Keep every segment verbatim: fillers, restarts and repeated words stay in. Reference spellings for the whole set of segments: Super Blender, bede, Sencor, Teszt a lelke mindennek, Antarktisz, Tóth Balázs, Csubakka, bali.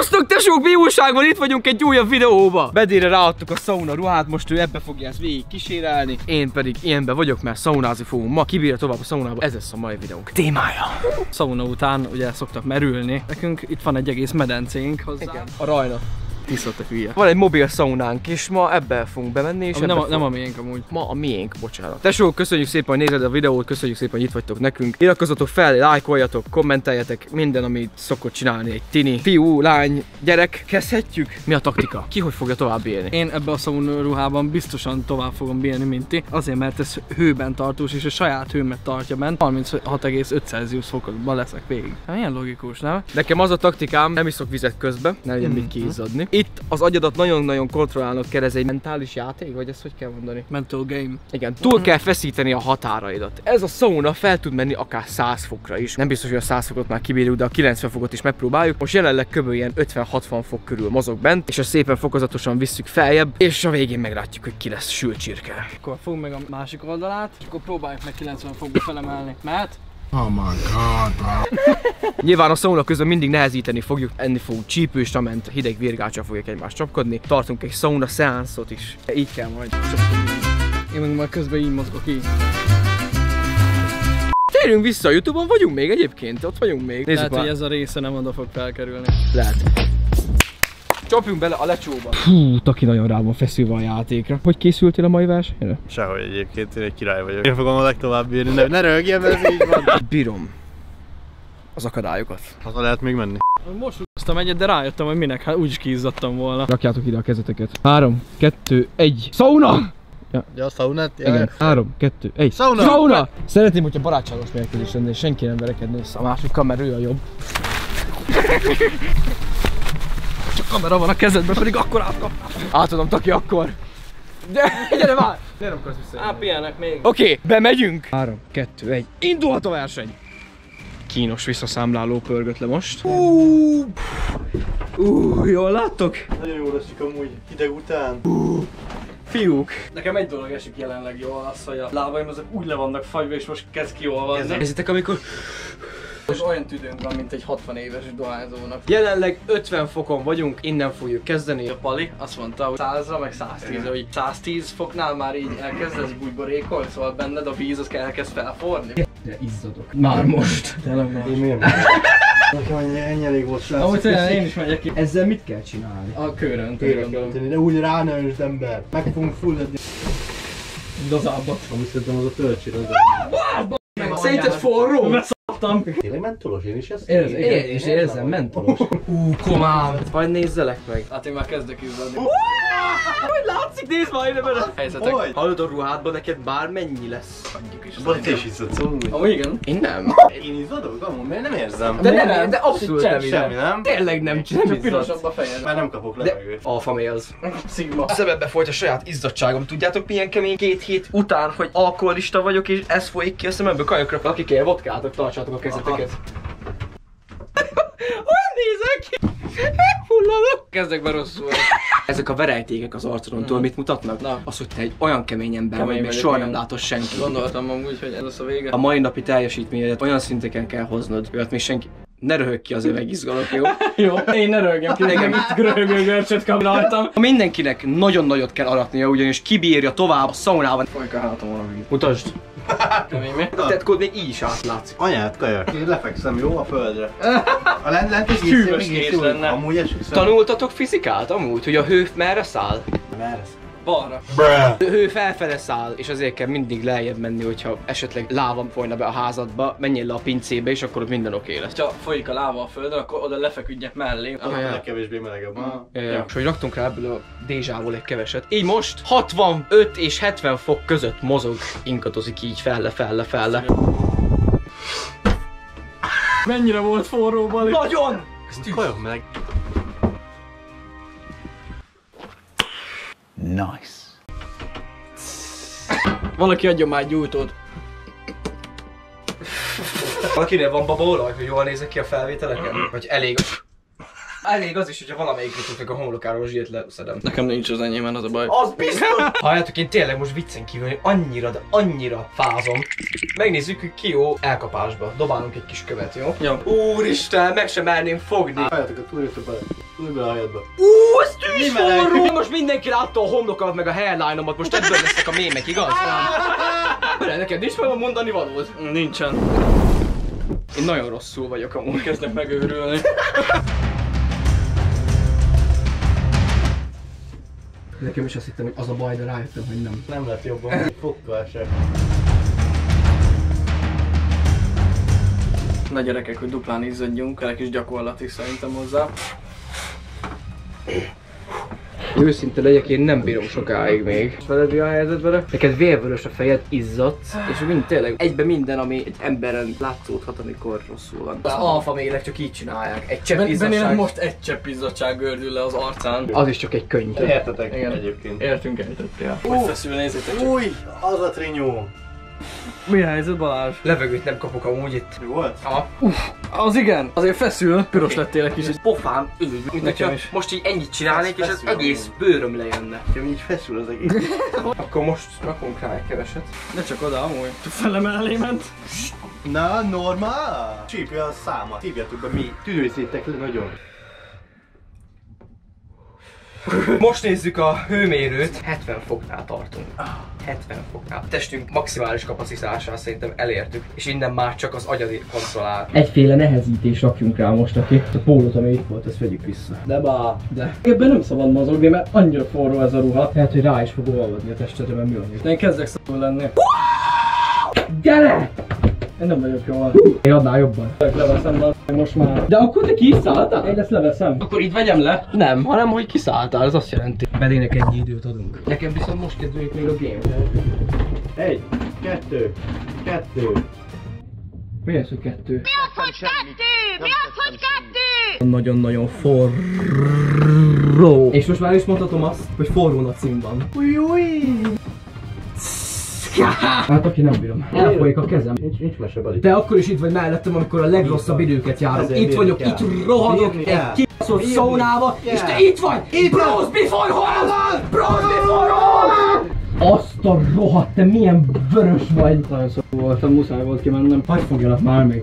Sziasztok, tesók, mi újság van? Itt vagyunk egy újabb videóba. Bedére ráadtuk a sauna ruhát, most ő ebbe fogja ezt végig kísérelni. Én pedig ilyenbe vagyok, mert szaunázni fogunk ma. Kibírja tovább a szaunába, ez lesz a mai videónk témája. Sauna után ugye szoktak merülni. Nekünk itt van egy egész medencénk hozzá. Igen. A rajna. Tisztottak hülye. Van egy mobil szaunánk, és ma ebbe fogunk bemenni, és Ami nem, a, fogunk... nem a miénk amúgy. Ma a miénk, bocsánat. Tesók, köszönjük szépen, hogy nézed a videót, köszönjük szépen, hogy itt vagytok nekünk. Iratkozzatok fel, lájkoljatok, kommenteljetek, minden, amit szokott csinálni egy tini fiú, lány, gyerek. Kezdhetjük. Mi a taktika? Ki hogy fogja tovább bírni? Én ebbe a szaun ruhában biztosan tovább fogom bírni, mint ti. Azért, mert ez hőben tartós, és a saját hőmet tartja bent. harminchat egész öt Celsius fokban leszek végig. Hát, milyen logikus, nem? Nekem az a taktikám, nem iszok vizet közben, ne legyen mit kiizzadni. Itt az agyadat nagyon-nagyon kontrollálnod kell, ez egy mentális játék, vagy ezt hogy kell mondani? Mental game. Igen, túl kell feszíteni a határaidat. Ez a sauna fel tud menni akár száz fokra is. Nem biztos, hogy a száz fokot már kibírjuk, de a kilencven fokot is megpróbáljuk. Most jelenleg kb. Ilyen ötven-hatvan fok körül mozog bent, és ezt szépen fokozatosan visszük feljebb, és a végén meglátjuk, hogy ki lesz sült csirke. Akkor fogd meg a másik oldalát, és akkor próbáljuk meg kilencven fokba felemelni. Mehet? Oh my god, bro. Nyilván a szauna közben mindig nehezíteni fogjuk, enni fogunk csípőst, ament hideg virgáccsal fogjuk egymást csapkodni. Tartunk egy szauna szeánszot is. Így kell majd csapkodni. Én meg már közben így mozgok így. Térjünk vissza a YouTube-on, vagyunk még egyébként, ott vagyunk még. Nézzük, lehet, hogy ez a része nem oda fog felkerülni. Lehet. Csapjunk bele a lecsóba. Hú, Taki nagyon rá van feszülve a játékra. Hogy készültél a mai versenyre? Sehogy egyébként, én egy király vagyok. Én fogom a legtovább bírni, ne, ne röhögjél, mert ez így van. Bírom az akadályokat. Haza lehet még menni. Most úsztam egyet, de rájöttem, hogy minek, hát úgyis kiizzadtam volna. Rakjátok ide a kezeteket. három, kettő, egy. Sauna! Ja, ja, saunát? Ja, igen. három, kettő, egy. Sauna! Sauna! Szeretném, hogyha barátságos mérkőzés lenne, és senki nem verekedne össze a másikkal, mert ő a jobb. Csak kamera van a kezedben, pedig akkor átkapnám. Átadom, Taki, akkor. De, gyere már! Ne akarsz vissza. Á, pihenek még. Oké, okay, bemegyünk. három, kettő, egy. Indulhat a verseny! Kínos visszaszámláló pörgött le most. Uuuuh! Uuuuh, jól láttok? Nagyon jól esik amúgy, hideg után. Uuuh. Fiúk. Nekem egy dolog esik jelenleg jól, az, hogy a lábaim azok úgy le vannak fagyva, és most kezd kiolvadni. Nézzétek, amikor... Most olyan tüdőnk van, mint egy hatvan éves dohányzónak. Jelenleg ötven fokon vagyunk, innen fogjuk kezdeni. A Pali azt mondta, hogy százra meg száztízre, hogy száztíz foknál már így elkezdesz bugyborékolni, szóval benned a víz az elkezd felforni. De izzadok. Már most. Tényleg már. Én miért most? Nekem ennyi elég volt, srácok. Amúgy szerintem én is megyek ki. Ezzel mit kell csinálni? A körön. Körön kell tenni, de úgy rá ne önsd, ember. Meg fogunk fulladni. Igazából. Amúgy szerintem az a töltség az. Szerinted forró? Tényleg mentolos? Én is ezt érzem. Én is érzem, mentolos. Hú, komám! Majd nézzelek meg. Hát én már kezdek izzadni. Hogy látszik? Nézd már ide bele! Helyzetek, hallod a ruhádban, neked bármennyi lesz. Vagy te is izzadsz amúgy. Amúgy igen. Én nem. Én izzadok amúgy, mert nem érzem. De nem, de abszolút semmi nem. Tényleg nem csinálsz. Csak pirosabb a fejed. Már nem kapok levegőt. Alfa mélz. Szigma. Szemembe folyt a saját izzadtságom. Tudjátok milyen kemény? Két hét után, hogy alkoholista vagyok, és ez folyik ki a szememből kajokra. Akik él vodkátok, tartsátok a kezeteket. Hogy nézek ki? Megfulladok. Kezdek be rosszul. Ezek a verejtékek az arcodontól mit mutatnak? Na. Az, hogy te egy olyan kemény ember kemény vagy, még soha nem látott senki. Gondoltam amúgy, hogy ez lesz a vége. A mai napi teljesítményedet olyan szinteken kell hoznod, hogy még senki... Ne röhögj ki az üvegizgalok, jó? Jó, én ne röhögjem ki, nekem itt röhögő görcsöt kaptam. Mindenkinek nagyon nagyot kell aratnia, ugyanis kibírja tovább a szaunában. Folyik a hátamon a víz. Mutasd! Kemény mi? A tetkód még így is átlátszik. Anyád, kajak, én lefekszem, jó, a földre. A lent lent is hűvös kész lenne. Amúgy eskükszem. Tanultatok fizikát amúgy, hogy a hő merre száll? Merre száll? Balra. A hő felfele száll, és azért kell mindig lejjebb menni, hogyha esetleg láva folyna be a házadba, menjél le a pincébe, és akkor minden oké lesz. Ha folyik a láva a földön, akkor oda lefeküdjek mellé. Akkor ah, kevésbé melegebb. És hogy raktunk rá ebből a dézsából egy keveset. Így most hatvanöt és hetven fok között mozog, inkatozik így felle, felle, felle. Mennyire volt forró, Bali? Nagyon! Ez nagyon meleg. Nice. Valaki adjon már egy gyújtót. Valakinél van babaolaj, hogy jól nézek ki a felvételeken? Vagy elég... Elég az is, hogyha valamelyik jutóknak a homlokáról zsírt leszedem. Nekem nincs az enyémben, az a baj. Az biztos! Halljátok, én tényleg most viccen kívül, hogy annyira, de annyira fázom. Megnézzük, hogy ki jó elkapásba. Dobálunk egy kis követ, jó? Jó. Úristen, meg sem merném fogni. Halljátok, a túljöttő bele. Túlj be a hajadba. Ú, ez tűzforró! Most mindenki látta a homlokat meg a hairline-omat, most ebből lesznek a mémek, igaz? Bele, neked nincs meg a mondani valód? Nincsen. Én nagyon rosszul vagyok, amúgy kezdek megőrülni. Nekem is azt hittem, hogy az a baj, de rájöttem, hogy nem. Nem lett jobban, fokkal sem. Na gyerekek, hogy duplán izzadjunk, kell egy kis gyakorlat is szerintem hozzá. Őszinte legyek, én nem bírom sokáig még. Veled mi a helyzet vele? Neked vérvörös a fejed, izzadsz, és mind tényleg egyben minden, ami egy emberen látszódhat, amikor rosszul van. Az alfa mélek csak így csinálják, egy csepp izzadság. Benélem most egy csepp izzadság gördül le az arcán. Az is csak egy könyv. Értetek? Igen, egyébként. Értünk, értettél. Úgy feszül, nézzétek csak. Új, az a trinyó. Mi a helyzet, Balázs? Levegőt nem kapok amúgy itt. Jó volt? Aha. Uff, az igen, azért feszül, piros okay. Lettél egy kicsit. Pofám, üdv, mint is. Most így ennyit csinálnék, ez és az egész bőröm lejönne. Én így feszül az egész. Akkor most rakunk rá egy keveset. De csak oda amúgy. Felem elé ment. Na, normál? Csípja a számat. Hívjátok be mi. Tűrőszétek le nagyon. Most nézzük a hőmérőt. hetven foknál tartunk. hetven foknál. A testünk maximális kapacitását szerintem elértük, és innen már csak az agyad konszolál. Egyféle nehezítés rakjunk rá most, aki a pólót, ami itt volt, ezt vegyük vissza. De bá, de. Ebben nem szabad mozogni, mert annyira forró ez a ruha. Tehát, hogy rá is fog olvadni a testedre, mert mi van itt. Én kezdek szabadul lenni. Gyere! Én nem vagyok jól. Én adnál jobban. Leveszem le, most már. De akkor te kiszálltál? Én ezt leveszem. Akkor itt vegyem le? Nem, hanem hogy kiszálltál, ez azt jelenti. Belének ennyi időt adunk. Nekem viszont most kezdődik még a game. Egy, kettő, kettő. Mi az, hogy kettő? Mi az, hogy kettő? Mi az, hogy kettő? Nagyon-nagyon forró. És most már is mondhatom azt, hogy forrón a címban. Ujjúj! Hát aki nem bírom. Elfolyik a kezem. Nincs, nincs mese bali. Te akkor is itt vagy mellettem, amikor a legrosszabb időket járom. Itt vagyok, kell. Itt rohadok egy kibaszott szaunába, és te itt vagy! Itt Bros before hall! Bros before hall! Azt a rohadt, te milyen vörös vagy! Nagyon szó voltam, muszáj volt kimennem. Hagy fogjanak már még.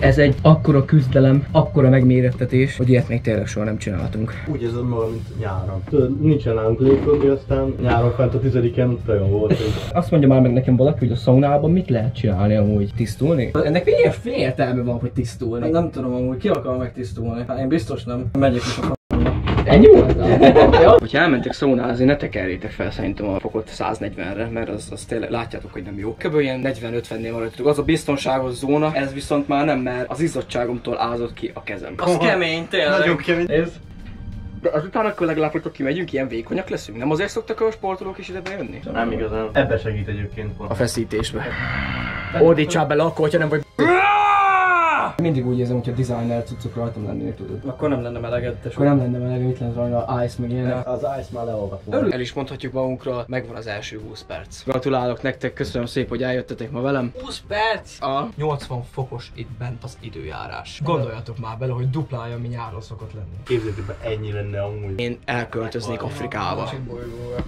Ez egy akkora küzdelem, akkora megmérettetés, hogy ilyet még tényleg soha nem csináltunk. Úgy érzed magam, mint nyáron. Tudod, nincsen nálunk légköndi, aztán nyáron fent a tizediken nagyon volt. Azt mondja már meg nekem valaki, hogy a szaunában mit lehet csinálni amúgy? Tisztulni? Ennek milyen féltelme van, hogy tisztulni? Hát nem tudom amúgy, ki akar megtisztulni? Hát én biztos nem. Megyek is a ennyi voltál? Ja. Hogyha elmentek szaunázni, ne tekerjétek fel szerintem a fokot száznegyvenre, mert az, az tényleg látjátok, hogy nem jó. Kb. Ilyen negyven-ötvennél maradtuk. Az a biztonságos zóna, ez viszont már nem, mert az izzadságomtól ázott ki a kezem. Az oh, kemény, tényleg. Nagyon kemény. Ez. De azután akkor legalább, hogy kimegyünk, ilyen vékonyak leszünk. Nem azért szoktak a sportolók is ide bejönni? Nem igazán. Ebbe segít egyébként pont. A feszítésbe. Ordítsál bele akkor, hogyha nem vagy. Mindig úgy érzem, hogy a designer cuccok rajtam lennének, tudod. Akkor nem lenne meleget. Akkor nem lenne meleget, itt lenne rajta Ice meg ilyenek. Az Ice már leolvatott. El is mondhatjuk magunkra, megvan az első húsz perc. Gratulálok nektek, köszönöm szépen, hogy eljöttetek ma velem. húsz perc! A nyolcvan fokos itt bent az időjárás. Gondoljatok már bele, hogy duplája, ami nyáron szokott lenni. Képzeljétek be, ennyi lenne amúgy. Én elköltöznék Afrikába.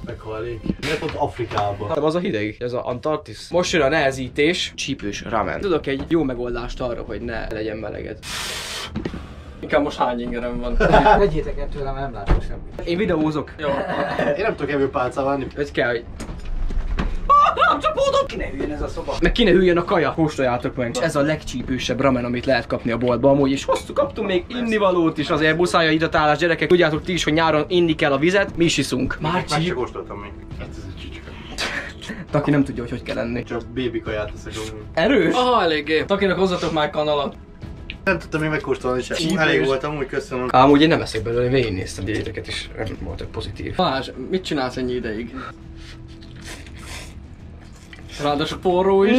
Meghallik. Miért pont Afrikába? Nem az a hideg, ez az Antarktisz. Most jön a nehezítés, csípős ramen. Tudok egy jó megoldást arra, hogy ne legyen meleget. Inkább most hány ingerem van. Vegyétek el tőlem, nem látok semmit. Én videózok. Jó. Én nem tudok ebből pálcával. Hogy kell, hogy... Nem csapódok! Ki ne hűljön ez a szoba. Meg ki ne hűljön a kaja. Kóstoljátok meg. És ez a legcsípősebb ramen, amit lehet kapni a boltban amúgy. És hoztuk, kaptunk még innivalót is. Azért muszáj a hidratálás, gyerekek. Tudjátok ti is, hogy nyáron inni kell a vizet. Mi is iszunk. Már csíp. Kóstoltam még. Taki nem tudja, hogy hogy kell lenni. Csak bébi kaját teszek amúgy. Erős? Ah, eléggé. Takinak hozzatok már kanalat. Nem tudtam még megkóstolni sem. Elég voltam, úgy köszönöm. Amúgy én nem eszek belőle, végignéztem diéteket is. Nem voltak pozitív. Balázs, mit csinálsz ennyi ideig? Ráadásul forró is.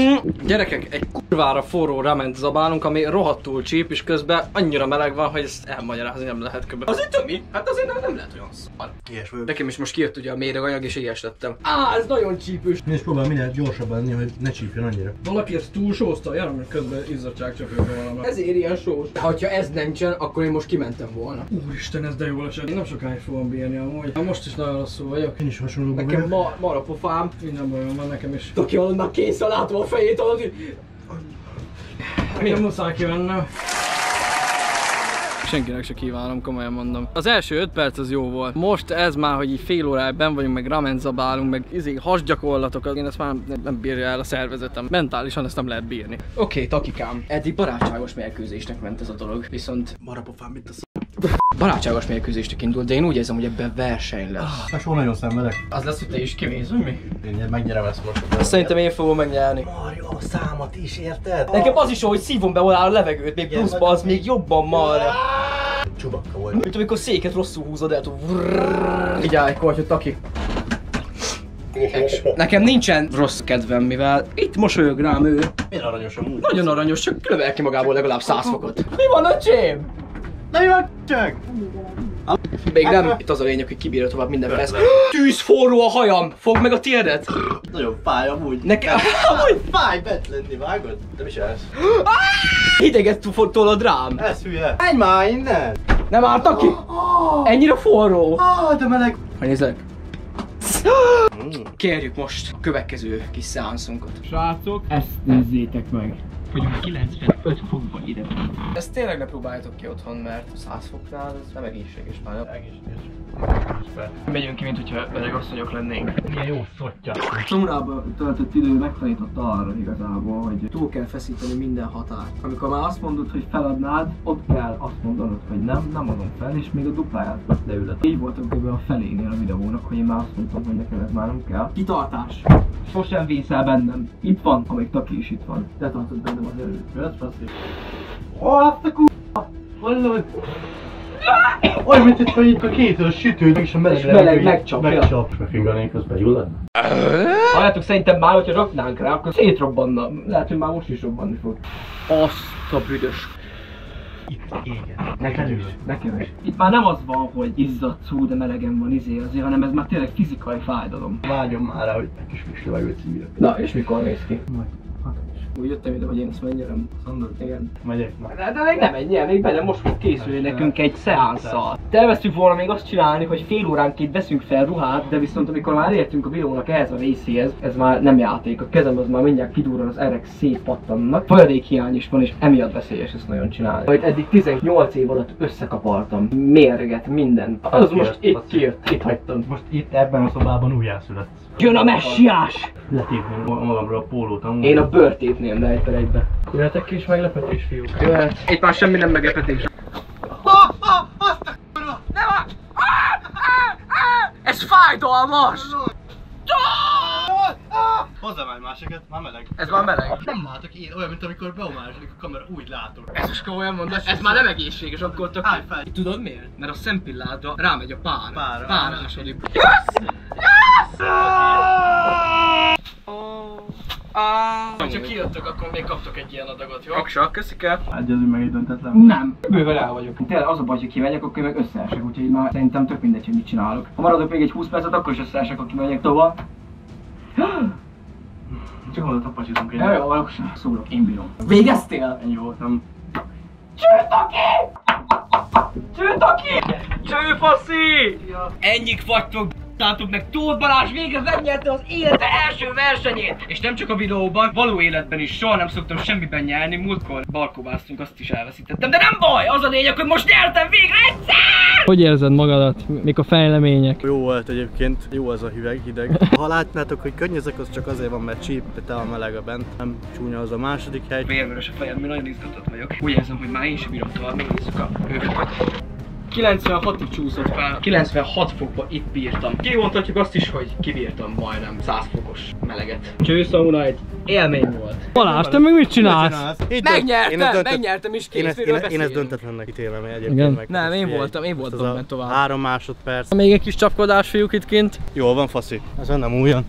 Gyerekek, egy kurvára forró ráment zabálunk, ami rohadtul csíp, és közben annyira meleg van, hogy ezt elmagyarázni nem lehet köbben. Az itt mi? Hát azért nem, nem lehet olyan szar. Ilyes vagyok. Nekem is most kijött ugye a méreganyag, és ilyes lettem. Á, ez nagyon csípős. És próbál mindent gyorsabban enni, hogy ne csípjen annyira. Valaki ezt túl sózta, jár, mert közben izzadság csöpőben valami. Ezért ilyen sós. Ha ez nem csinál, akkor én most kimentem volna. Úristen, ez de jól esett. Én nem sokáig fogom bírni amúgy. Most is nagyon rosszul vagyok. Én is hasonló vagyok. Nekem ma, ma a pofám. Minden bajom van nekem is. Aki valóban készen látom a fejét, az... Miért muszáj kivennem? Senkinek se kívánom, komolyan mondom. Az első öt perc az jó volt. Most ez már, hogy így fél óráig benn vagyunk, meg ramen zabálunk, meg izé hasgyakorlatokat. Én ezt már nem, nem bírja el a szervezetem. Mentálisan ezt nem lehet bírni. Oké, okay, takikám. Eddig barátságos mérkőzésnek ment ez a dolog, viszont... Marapofám, mit a sz... Barátságos mérkőzésnek indult, de én úgy érzem, hogy ebben verseny lesz. Most nagyon szenvedek. Az lesz, hogy te is kivész, vagy mi? Én megnyerem ezt most. Szerintem én fogom megnyerni. Marja, a számot is érted? Nekem az is jó, hogy szívom be volna a levegőt, még pluszba, az még jobban marja. Csubakka volt. Mint amikor széket rosszul húzod el, tudod. Figyelj, kortyod, taki. Nekem nincsen rossz kedvem, mivel itt mosolyog rám ő. Milyen aranyos amúgy? Nagyon aranyos, csak lövel ki magából legalább száz fokot. Mi van, öcsém? Na jó, csak! Még nem, itt az a lényeg, hogy kibírja tovább minden persze. Tűz forró a hajam! Fogd meg a térdet! Nagyon fáj amúgy. Nekem amúgy fáj bent lenni, vágod? De mi csinálsz? Hideget tolod rám! Ez hülye! Menj már innen! Nem álltak ki? Ennyire forró! De meleg! Ha nézzek! Kérjük most a következő kis szeánszunkat. Srácok, ezt nézzétek meg! Vagyunk kilencvenöt fokban ide. Ezt tényleg ne próbáljátok ki otthon, mert száz foknál ez nem egészséges már. Egészséges. Megyünk ki, mint hogyha öreg asszonyok lennénk. Milyen jó szottya. Órában töltött idő megtanított arra igazából, hogy túl kell feszíteni minden határt. Amikor már azt mondod, hogy feladnád, ott kell azt mondanod, hogy nem, nem adom fel, és még a dupláját leülök. Így voltam kb. A felénél a videónak, hogy én már azt mondtam, hogy nekem ez már nem kell. Kitartás! Sosem vészel bennem. Itt van, amíg Taki is itt van. Te tartod bennem az erőt. Jössz, faszít. Ó, azt a k***a! Hallod? Olyan, mint itt vagyunk a kétől sütőt, és a meleg levegőjét megcsap. Megcsap. És megfinganénk közben, jól lenne? Halljátok, szerintem már, hogyha raknánk rá, akkor szétrobbanna. Lehet, hogy már most is robbanni fog. Azt a büdös. Itt égen. Nekem is. Nekem is. Itt már nem az van, hogy izzadszú, de melegen van izé azért, hanem ez már tényleg fizikai fájdalom. Vágyom már rá, hogy egy kis kis levegőt szívja. Na, és mikor néz ki? Majd. Úgy jöttem ide, hogy én ezt megnyerem. Szandor, igen. Megyek már. De, de még nem menjél, még bele most fog készülni nekünk egy szeánszal. Terveztük volna még azt csinálni, hogy fél óránként veszünk fel ruhát, de viszont amikor már értünk a videónak ehhez a részéhez, ez már nem játék. A kezem az már mindjárt kidurran, az erek szétpattannak. Folyadékhiány is van, és emiatt veszélyes ezt nagyon csinálni. Majd eddig tizennyolc év alatt összekapartam. Mérget, minden. Az, az most jött, itt kijött, itt hagytam. Most itt ebben a szobában újjászületsz. Jön a messiás! Letépném magamra a pólót amúgy. Én a bőrt tépném le egyben egybe. Jöhetek kis meglepetés, fiúk? Jöhet. Itt már semmi nem meglepetés. Ha, ha, azt a k***ra! Ne vár! Ez fájdalmas! Hozzávágj másiket, már meleg. Ez már meleg. Nem látok én, olyan, mint amikor beomásodik a kamera, úgy látok. Ez most komolyan mondom, ez, ez már nem egészséges, akkor tök... Állj fel! Tudod miért? Mert a szempillátra rámegy a pár. Pára. Párásodik. Yes! Yes! Ha csak kijöttök, akkor még kaptok egy ilyen adagot, jó? Kaksa, köszik el! Egyezünk meg egy döntetlen? Nem! Bőven el vagyok. Tényleg az a baj, hogy kimegyek, akkor meg összeesek, úgyhogy már szerintem tök mindegy, hogy mit csinálok. Ha maradok még egy húsz percet, akkor is összeesek, ha kimegyek tovább. Csak oda tapacsítunk egyet. Jó, valók sem. Szólok, én bírom. Végeztél? Ennyi voltam. Csőtaki! Csőtaki! Csőfaszi! Ja. Ennyik vagytok! Láttuk meg, Tóth Balázs végre megnyerte az élete első versenyét! És nem csak a videóban, való életben is soha nem szoktam semmiben nyerni, múltkor balkobáztunk, azt is elveszítettem, de nem baj! Az a lényeg, hogy most nyertem végre egyszer! Hogy érzed magadat? Mik a fejlemények? Jó volt egyébként, jó az a hüveg, hideg. Ha látnátok, hogy könnyezek, az csak azért van, mert csíp, de tele a meleg a bent, nem csúnya az a második hely. Vérvörös a fejem, nagyon izgatott vagyok. Úgy érzem, hogy már én sem bírom tovább, megnézzük a hőfokat. kilencvenhatig csúszott fel, kilencvenhat fokba itt bírtam. Kimondhatjuk azt is, hogy kibírtam majdnem száz fokos meleget. Csőszauna egy élmény volt. Balázs, te meg mit csinálsz? Megnyertem, megnyertem is, készülről beszélünk. Én ezt döntetlennek ítélem egyébként meg. Nem, én voltam, én voltam bent tovább. Három másodperc. Még egy kis csapkodás, fiúk, itt kint. Jól van, faszi. Ez nem újon.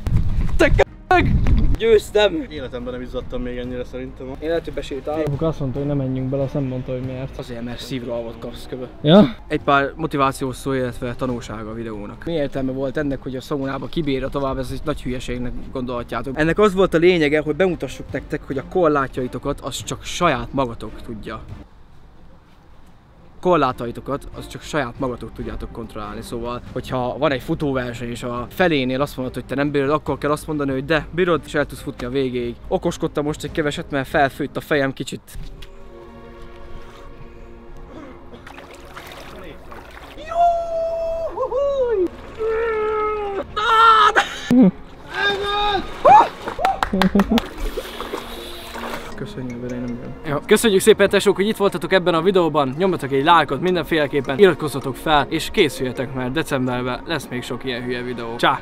Te k***g! győztem! Életemben nem izzadtam még ennyire szerintem. Életükbe sétál. Épp azt mondta, hogy nem menjünk bele, azt nem mondta, hogy miért. Azért, mert szívrohamot kapsz köbö. Ja? Egy pár motivációs szó, illetve tanulsága a videónak. Mi értelme volt ennek, hogy a szaunába kibírja tovább, ez egy nagy hülyeségnek gondolhatjátok. Ennek az volt a lényege, hogy bemutassuk nektek, hogy a korlátjaitokat az csak saját magatok tudja. Korlátaitokat, az csak saját magatok tudjátok kontrollálni. Szóval, hogyha van egy futóverseny és a felénél azt mondod, hogy te nem bírod, akkor kell azt mondani, hogy de bírod, és el tudsz futni a végéig. Okoskodtam most egy keveset, mert felfőtt a fejem kicsit. Köszönjük, de én nem bírom. Köszönjük szépen, tesók, hogy itt voltatok ebben a videóban. Nyomjatok egy lájkot mindenféleképpen, iratkozzatok fel, és készüljetek, mert decemberben lesz még sok ilyen hülye videó. Csá!